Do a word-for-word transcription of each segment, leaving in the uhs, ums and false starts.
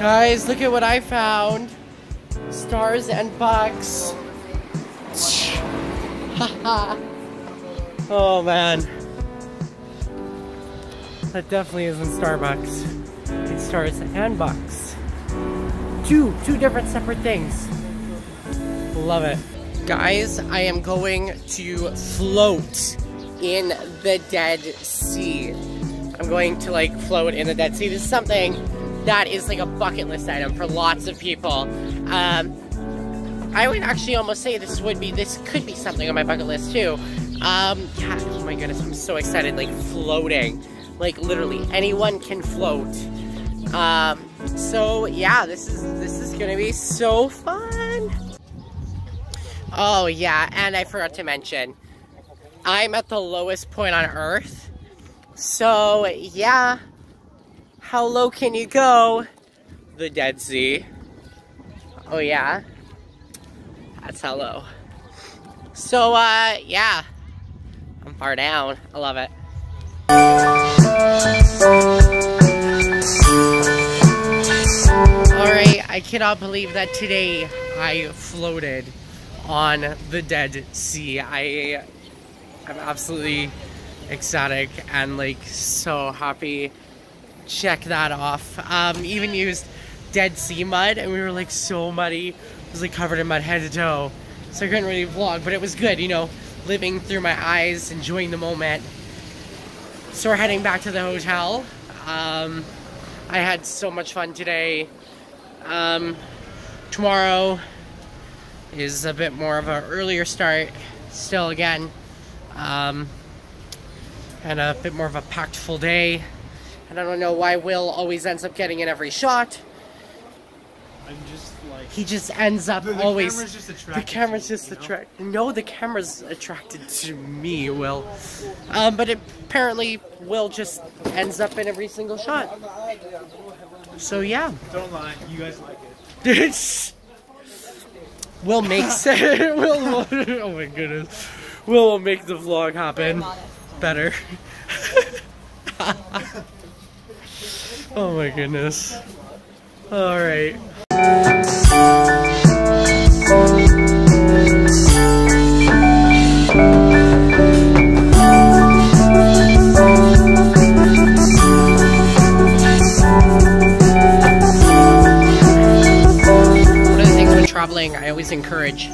Guys, look at what I found. Stars and bucks. Oh man. That definitely isn't Starbucks. It's stars and bucks. Two, two different separate things. Love it. Guys, I am going to float in the Dead Sea. I'm going to like float in the Dead Sea. This is something that is like a bucket list item for lots of people. Um, I would actually almost say this would be, this could be something on my bucket list too. Um, yeah, oh my goodness, I'm so excited, like floating. Like literally anyone can float. Um, so yeah, this is, this is gonna be so fun. Oh yeah, and I forgot to mention, I'm at the lowest point on Earth. So yeah, how low can you go? The Dead Sea. Oh yeah, that's how low. So uh, yeah, I'm far down, I love it. Alright, I cannot believe that today I floated on the Dead Sea. I am absolutely ecstatic and like so happy. Check that off. Um, even used Dead Sea mud and we were like so muddy. I was like covered in mud head to toe. So I couldn't really vlog, but it was good, you know, living through my eyes, enjoying the moment. So we're heading back to the hotel. Um, I had so much fun today. Um, tomorrow is a bit more of an earlier start still again. Um, and a bit more of a packed full day. And I don't know why Will always ends up getting in every shot. I'm just like... He just ends up the, the always... Camera's just attracted the camera's to just attracted... No, the camera's attracted to me, Will. Um, but it, apparently, Will just ends up in every single shot. So, yeah. Don't lie. You guys like it. Will makes it. Will... Oh, my goodness. Will will make the vlog happen. Better. Oh my goodness. Alright. One of the things when traveling, I always encourage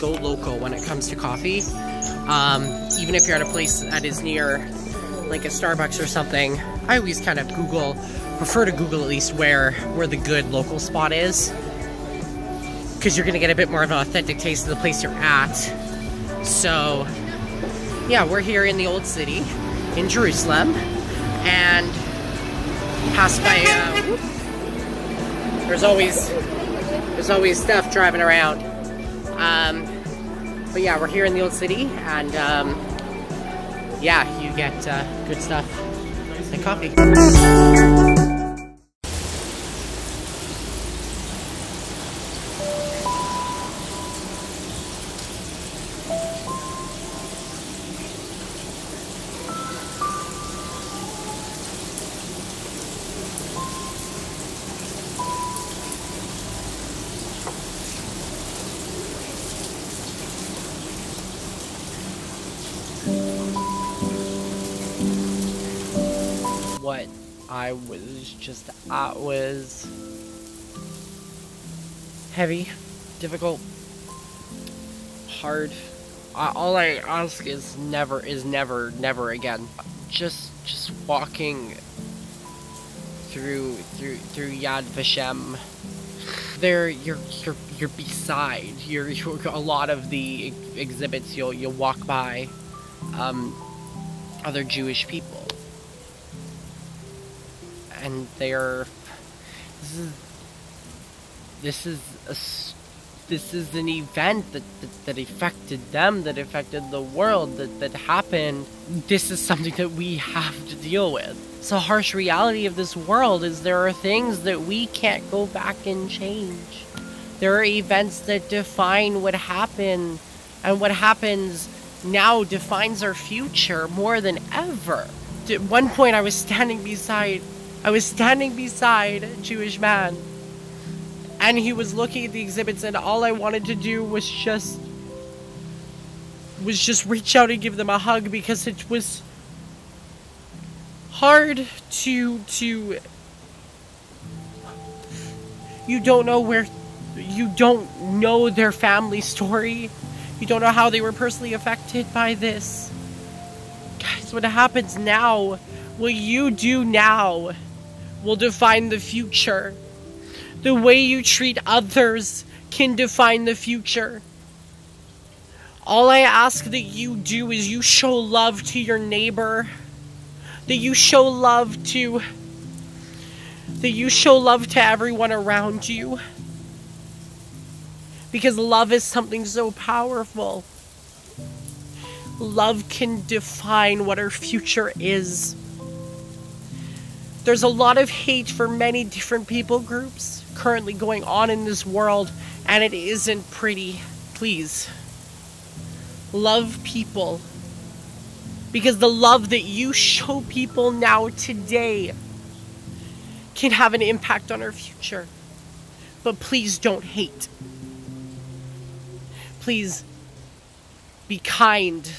go local when it comes to coffee. Um, even if you're at a place that is near like a Starbucks or something, I always kind of Google, prefer to Google at least where, where the good local spot is. Because you're going to get a bit more of an authentic taste of the place you're at. So, yeah, we're here in the Old City, in Jerusalem, and passed by, uh, whoop, there's always, there's always stuff driving around. Um, but yeah, we're here in the Old City, and um, yeah, you get uh, good stuff and coffee. What I was just at was heavy, difficult, hard. I, all I ask is never, is never, never again. Just, just walking through, through, through Yad Vashem. There, you're, you're, you're beside. You're, you're a lot of the exhibits. You'll, you'll walk by um, other Jewish people. And they are, this is, this is, a, this is an event that, that, that affected them, that affected the world, that, that happened. This is something that we have to deal with. It's a harsh reality of this world, is there are things that we can't go back and change. There are events that define what happened, and what happens now defines our future more than ever. At one point I was standing beside I was standing beside a Jewish man and he was looking at the exhibits, and all I wanted to do was just was just reach out and give them a hug, because it was hard to to you don't know where you don't know their family story. You don't know how they were personally affected by this. Guys, what happens now, what you do now, will define the future. The way you treat others can define the future. All I ask that you do is you show love to your neighbor. That you show love to... That you show love to everyone around you. Because love is something so powerful. Love can define what our future is. There's a lot of hate for many different people groups currently going on in this world, and it isn't pretty. Please. Love people. Because the love that you show people now today can have an impact on our future. But please don't hate. Please be kind.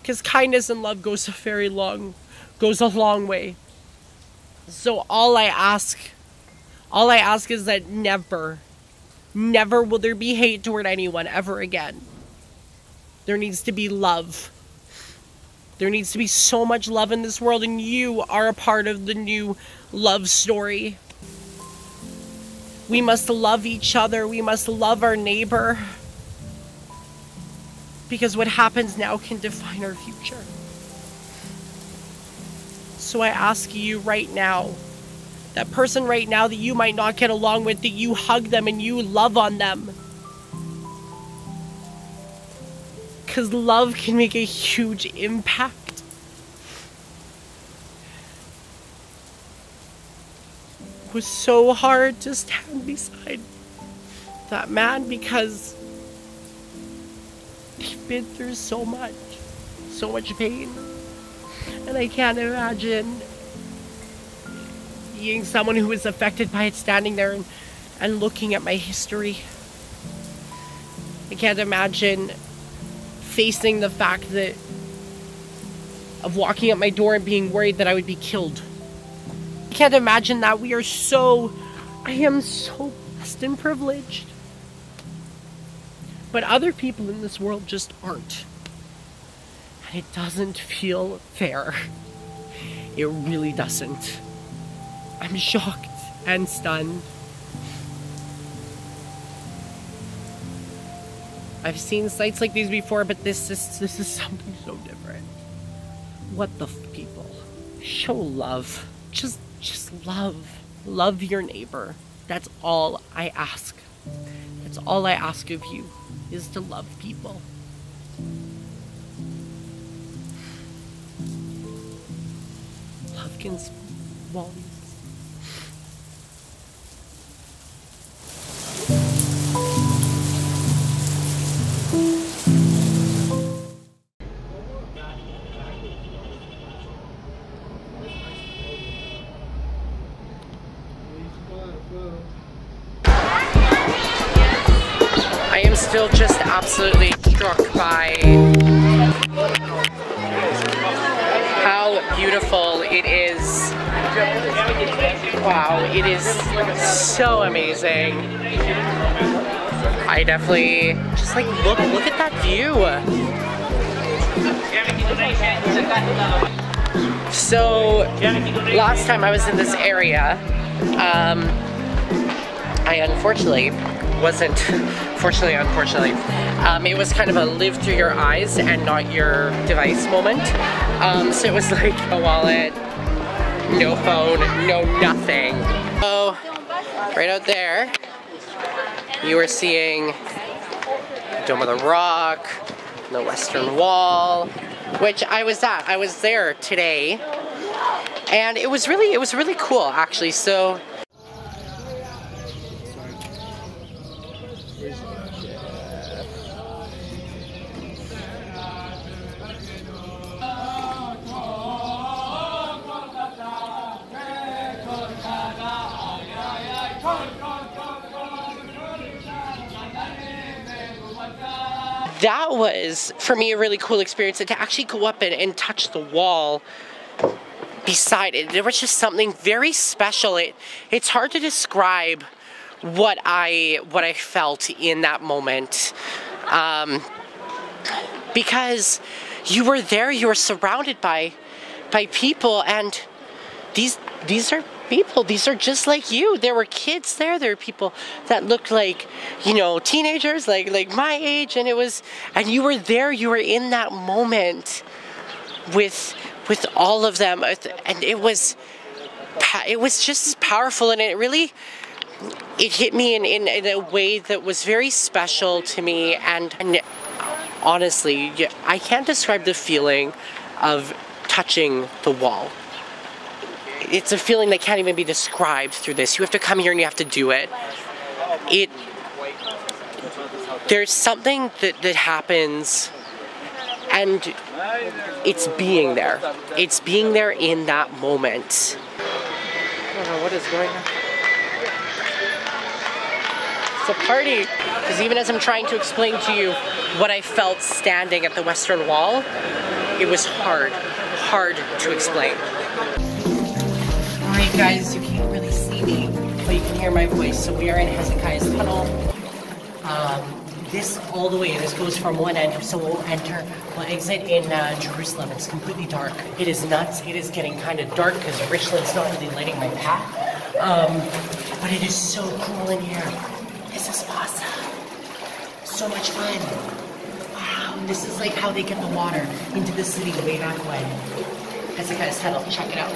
Because kindness and love goes a very long, goes a long way. So all I ask, all I ask is that never, never will there be hate toward anyone ever again. There needs to be love. There needs to be so much love in this world, and you are a part of the new love story. We must love each other. We must love our neighbor. Because what happens now can define our future. So I ask you right now, that person right now that you might not get along with, that you hug them and you love on them. Because love can make a huge impact. It was so hard to stand beside that man, because they've been through so much, so much pain, and I can't imagine being someone who was affected by it, standing there and, and looking at my history. I can't imagine facing the fact that of walking out my door and being worried that I would be killed. I can't imagine that. We are so, I am so blessed and privileged. But other people in this world just aren't. And it doesn't feel fair. It really doesn't. I'm shocked and stunned. I've seen sights like these before, but this is, this is something so different. What the f- people? Show love. Just, just love. Love your neighbor. That's all I ask. That's all I ask of you, is to love people. Love can speak volumes. I am still just absolutely struck by how beautiful it is. Wow, it is so amazing. I definitely just like look look at that view. So last time I was in this area, um, I unfortunately wasn't, fortunately, unfortunately, um, it was kind of a live through your eyes and not your device moment. Um, so it was like a wallet, no phone, no nothing. So right out there, you are seeing Dome of the Rock, the Western Wall, which I was at. I was there today, and it was really, it was really cool actually. So. that was, for me, a really cool experience. And to actually go up and, and touch the wall beside it, there was just something very special. It, it's hard to describe what I, what I felt in that moment. Um, because you were there, you were surrounded by, by people, and these, these are people, these are just like you. There were kids there, there were people that looked like, you know, teenagers, like, like my age, and it was, and you were there, you were in that moment with, with all of them, and it was, it was just as powerful, and it really, it hit me in, in, in a way that was very special to me, and, and honestly, I can't describe the feeling of touching the wall. It's a feeling that can't even be described through this. You have to come here and you have to do it. It, there's something that, that happens, and it's being there. It's being there in that moment. I don't know what is going on. It's a party. Because even as I'm trying to explain to you what I felt standing at the Western Wall, it was hard, hard to explain. Alright guys, you can't really see me, but you can hear my voice. So we are in Hezekiah's Tunnel. Um, this all the way, this goes from one end, so we'll enter, we'll exit in uh, Jerusalem. It's completely dark. It is nuts. It is getting kind of dark because Richland's not really lighting my path. Um, but it is so cool in here. This is awesome. So much fun. Wow, this is like how they get the water into the city way back when. Hezekiah's Tunnel, check it out.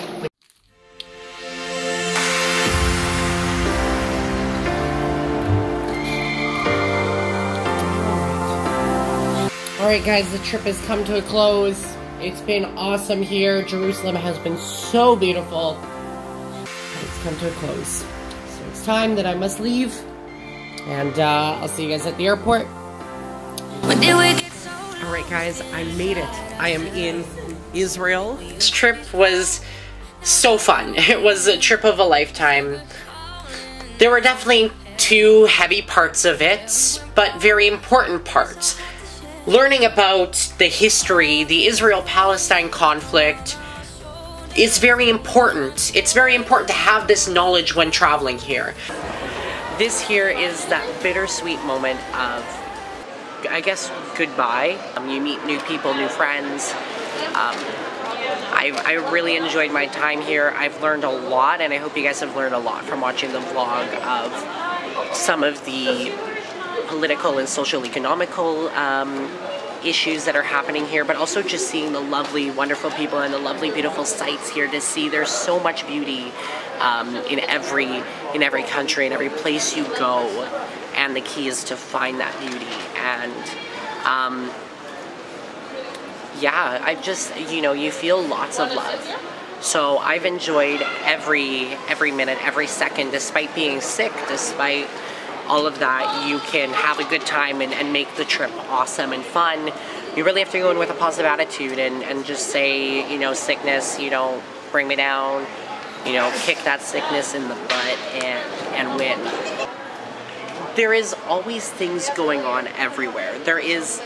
Alright guys, the trip has come to a close. It's been awesome here. Jerusalem has been so beautiful. But it's come to a close. So it's time that I must leave. And uh, I'll see you guys at the airport. Alright guys, I made it. I am in Israel. This trip was so fun. It was a trip of a lifetime. There were definitely two heavy parts of it, but very important parts. Learning about the history, the Israel-Palestine conflict, is very important. It's very important to have this knowledge when traveling here. This here is that bittersweet moment of, I guess, goodbye. Um, you meet new people, new friends. Um, I, I really enjoyed my time here. I've learned a lot, and I hope you guys have learned a lot from watching the vlog of some of the political and social economical um, issues that are happening here, but also just seeing the lovely, wonderful people and the lovely, beautiful sights here to see. There's so much beauty um, in every in every country, in every place you go, and the key is to find that beauty. And um, yeah, I just, you know, you feel lots of love. So I've enjoyed every every minute, every second, despite being sick, despite all of that. You can have a good time and, and make the trip awesome and fun. You really have to go in with a positive attitude and, and just say, you know, sickness, you know, bring me down, you know, kick that sickness in the butt and, and win. There is always things going on everywhere. There is,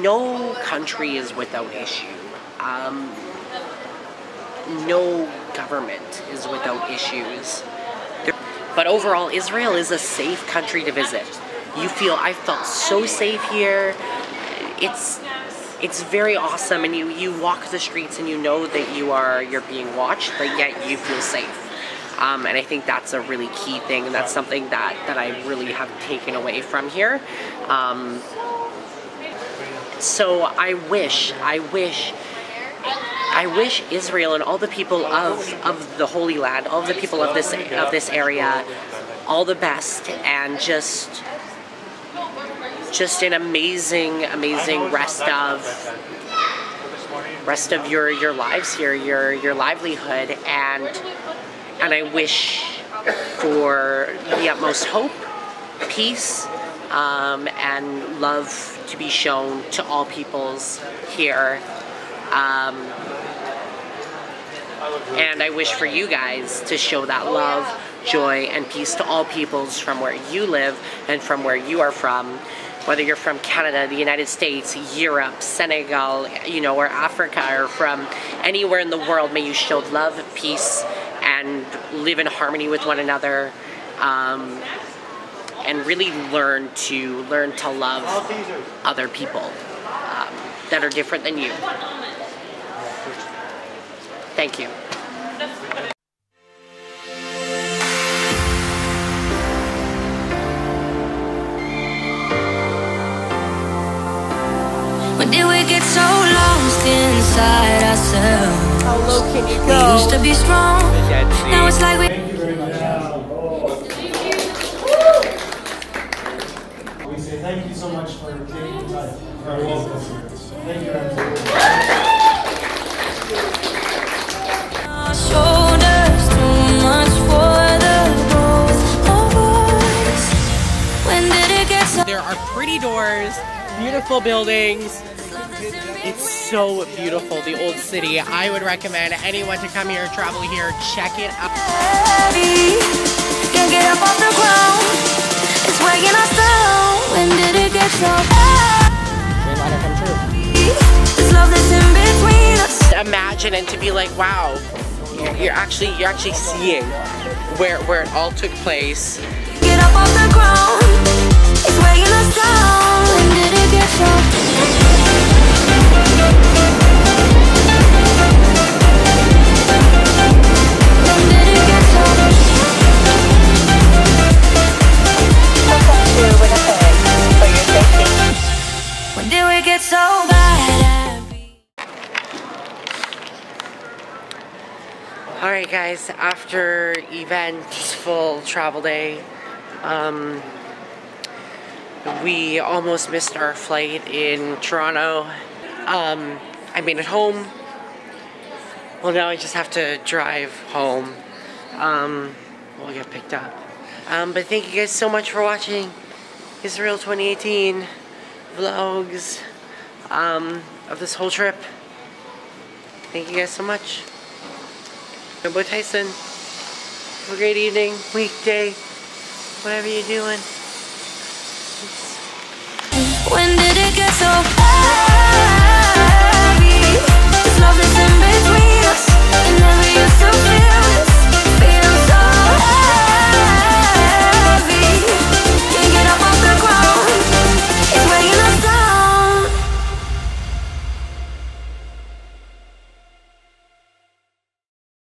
no country is without issue. Um, no government is without issues. But overall, Israel is a safe country to visit. You feel, I felt so safe here. It's it's very awesome, and you, you walk the streets and you know that you are, you're being watched, but yet you feel safe. Um, and I think that's a really key thing, and that's something that, that I really have taken away from here. Um, so I wish, I wish, I wish Israel and all the people of, of the Holy Land, all the people of this of this area, all the best, and just just an amazing, amazing rest of rest of your, your lives here, your your livelihood, and and I wish for the utmost hope, peace, um, and love to be shown to all peoples here. Um, and I wish for you guys to show that love, joy, and peace to all peoples from where you live and from where you are from. whether you're from Canada, the United States, Europe, Senegal, you know, or Africa, or from anywhere in the world, may you show love, peace, and live in harmony with one another, um, and really learn to learn to love other people um, that are different than you. Thank you. When did we get so lost inside ourselves? How low can you go? We used to be strong. Now it's like we. Thank you very much. Thank you. We say thank you so much for taking the time. You're welcome. Thank you very much. Shoulders too much for the boys, oh boys. When did it get so? There are pretty doors, beautiful buildings. It's so beautiful, the old city. I would recommend anyone to come here, travel here, check it out. Can't get up off the ground. It's weighing us down. When did it get so bad? Dream liner come true. This love that's in between us. Imagine and to be like, wow. You're actually you're actually seeing where where it all took place. Get up off the ground. It's weighing us down. When did it get so? When did it get so? When did we get so bad? Alright guys, after eventful travel day, um, we almost missed our flight in Toronto. Um, I made it home. Well, now I just have to drive home. Um, we'll get picked up. Um, but thank you guys so much for watching Israel twenty eighteen vlogs um, of this whole trip. Thank you guys so much. Bo Tyson, have a great evening, weekday, whatever you're doing. When did it